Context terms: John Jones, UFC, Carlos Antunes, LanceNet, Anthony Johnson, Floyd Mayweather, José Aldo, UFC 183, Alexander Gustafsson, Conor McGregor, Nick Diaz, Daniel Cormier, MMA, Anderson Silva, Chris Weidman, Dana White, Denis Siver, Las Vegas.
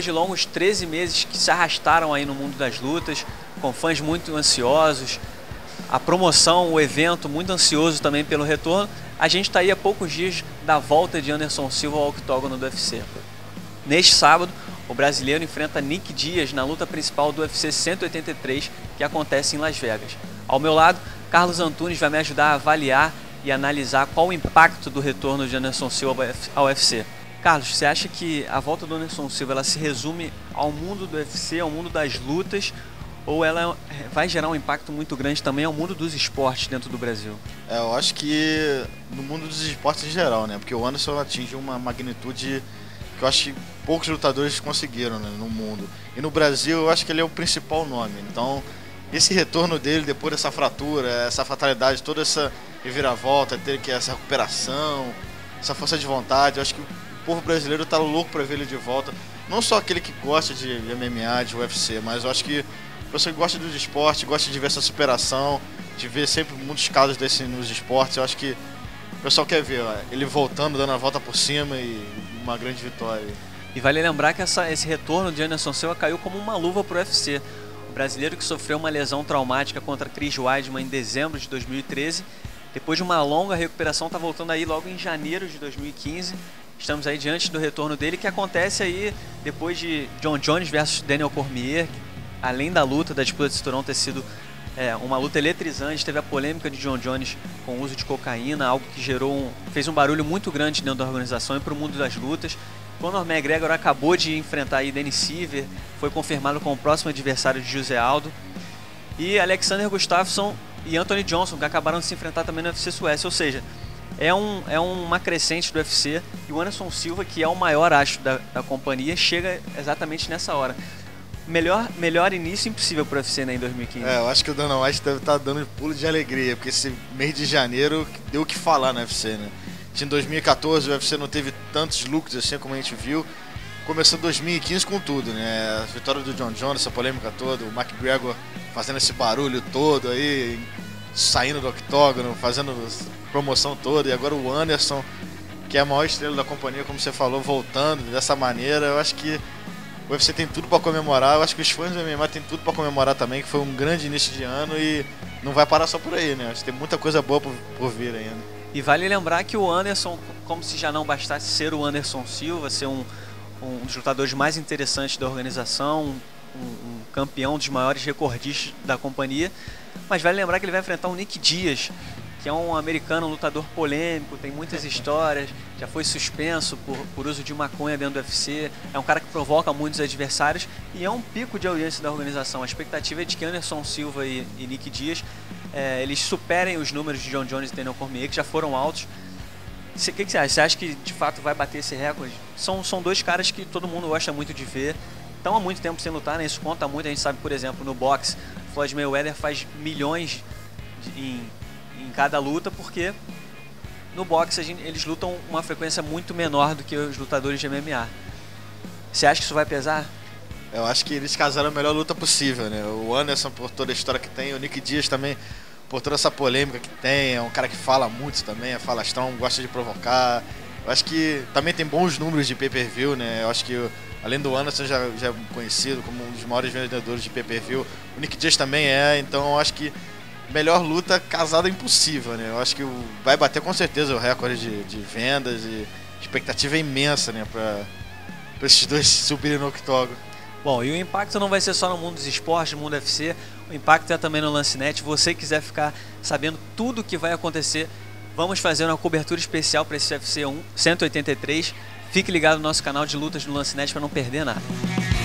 depois de longos 13 meses que se arrastaram aí no mundo das lutas, com fãs muito ansiosos, a promoção, o evento muito ansioso também pelo retorno, a gente está aí a poucos dias da volta de Anderson Silva ao octógono do UFC. Neste sábado, o brasileiro enfrenta Nick Diaz na luta principal do UFC 183, que acontece em Las Vegas. Ao meu lado, Carlos Antunes vai me ajudar a avaliar e analisar qual o impacto do retorno de Anderson Silva ao UFC. Carlos, você acha que a volta do Anderson Silva ela se resume ao mundo do UFC, ao mundo das lutas, ou ela vai gerar um impacto muito grande também ao mundo dos esportes dentro do Brasil? É, eu acho que no mundo dos esportes em geral, né? Porque o Anderson atinge uma magnitude que eu acho que poucos lutadores conseguiram, né, no mundo. E no Brasil eu acho que ele é o principal nome. Então esse retorno dele depois dessa fratura, essa fatalidade, toda essa reviravolta, essa recuperação, essa força de vontade, eu acho que o povo brasileiro tá louco para ver ele de volta. Não só aquele que gosta de MMA, de UFC, mas eu acho que você gosta do esporte, gosta de ver essa superação, de ver sempre muitos casos desse nos esportes. Eu acho que o pessoal quer ver, ó, ele voltando, dando a volta por cima e uma grande vitória. E vale lembrar que esse retorno de Anderson Silva caiu como uma luva pro UFC. O brasileiro que sofreu uma lesão traumática contra Chris Weidman em dezembro de 2013, depois de uma longa recuperação, está voltando aí logo em janeiro de 2015. Estamos aí diante do retorno dele, que acontece aí depois de John Jones versus Daniel Cormier. Além da luta, da disputa de cinturão ter sido uma luta eletrizante, teve a polêmica de John Jones com o uso de cocaína, algo que gerou fez um barulho muito grande dentro da organização e para o mundo das lutas. Conor McGregor acabou de enfrentar aí Denis Siver, foi confirmado como o próximo adversário de José Aldo. E Alexander Gustafsson e Anthony Johnson, que acabaram de se enfrentar também no UFC Suécia, ou seja, é uma crescente do UFC, e o Anderson Silva, que é o maior astro da companhia, chega exatamente nessa hora. Melhor início impossível para o UFC, né, em 2015. É, eu acho que o Dana White deve estar dando um pulo de alegria, porque esse mês de janeiro deu o que falar no UFC, né? Em 2014 o UFC não teve tantos lucros assim como a gente viu. Começou 2015 com tudo, né? A vitória do John Jones, essa polêmica toda, o McGregor fazendo esse barulho todo aí, saindo do octógono, fazendo promoção toda, e agora o Anderson, que é a maior estrela da companhia, como você falou, voltando dessa maneira. Eu acho que o UFC tem tudo para comemorar, eu acho que os fãs do MMA tem tudo para comemorar também, que foi um grande início de ano e não vai parar só por aí, né? Acho que tem muita coisa boa por vir ainda. E vale lembrar que o Anderson, como se já não bastasse ser o Anderson Silva, ser um dos lutadores mais interessantes da organização, um campeão dos maiores recordistas da companhia, mas vale lembrar que ele vai enfrentar o Nick Diaz, que é um americano, um lutador polêmico, tem muitas histórias, já foi suspenso por uso de maconha dentro do UFC, é um cara que provoca muitos adversários e é um pico de audiência da organização. A expectativa é de que Anderson Silva e Nick Diaz eles superem os números de John Jones e Daniel Cormier, que já foram altos. O que você acha? Você acha que de fato vai bater esse recorde? São dois caras que todo mundo gosta muito de ver, estão há muito tempo sem lutar, né? Isso conta muito. A gente sabe, por exemplo, no boxe, Floyd Mayweather faz milhões em cada luta, porque no boxe eles lutam uma frequência muito menor do que os lutadores de MMA. Você acha que isso vai pesar? Eu acho que eles casaram a melhor luta possível, né? O Anderson por toda a história que tem, o Nick Diaz também por toda essa polêmica que tem, é um cara que fala muito também, é falastrão, gosta de provocar. Eu acho que também tem bons números de pay-per-view, né? Eu acho que além do Anderson já é conhecido como um dos maiores vendedores de pay-per-view, o Nick Diaz também é, então eu acho que melhor luta casada impossível, né? Eu acho que vai bater com certeza o recorde de vendas, e expectativa é imensa, né, para esses dois subirem no octógono. Bom, e o impacto não vai ser só no mundo dos esportes, no mundo UFC, o impacto é também no LanceNet. Se você quiser ficar sabendo tudo o que vai acontecer, vamos fazer uma cobertura especial para esse UFC 183. Fique ligado no nosso canal de lutas no LanceNet para não perder nada.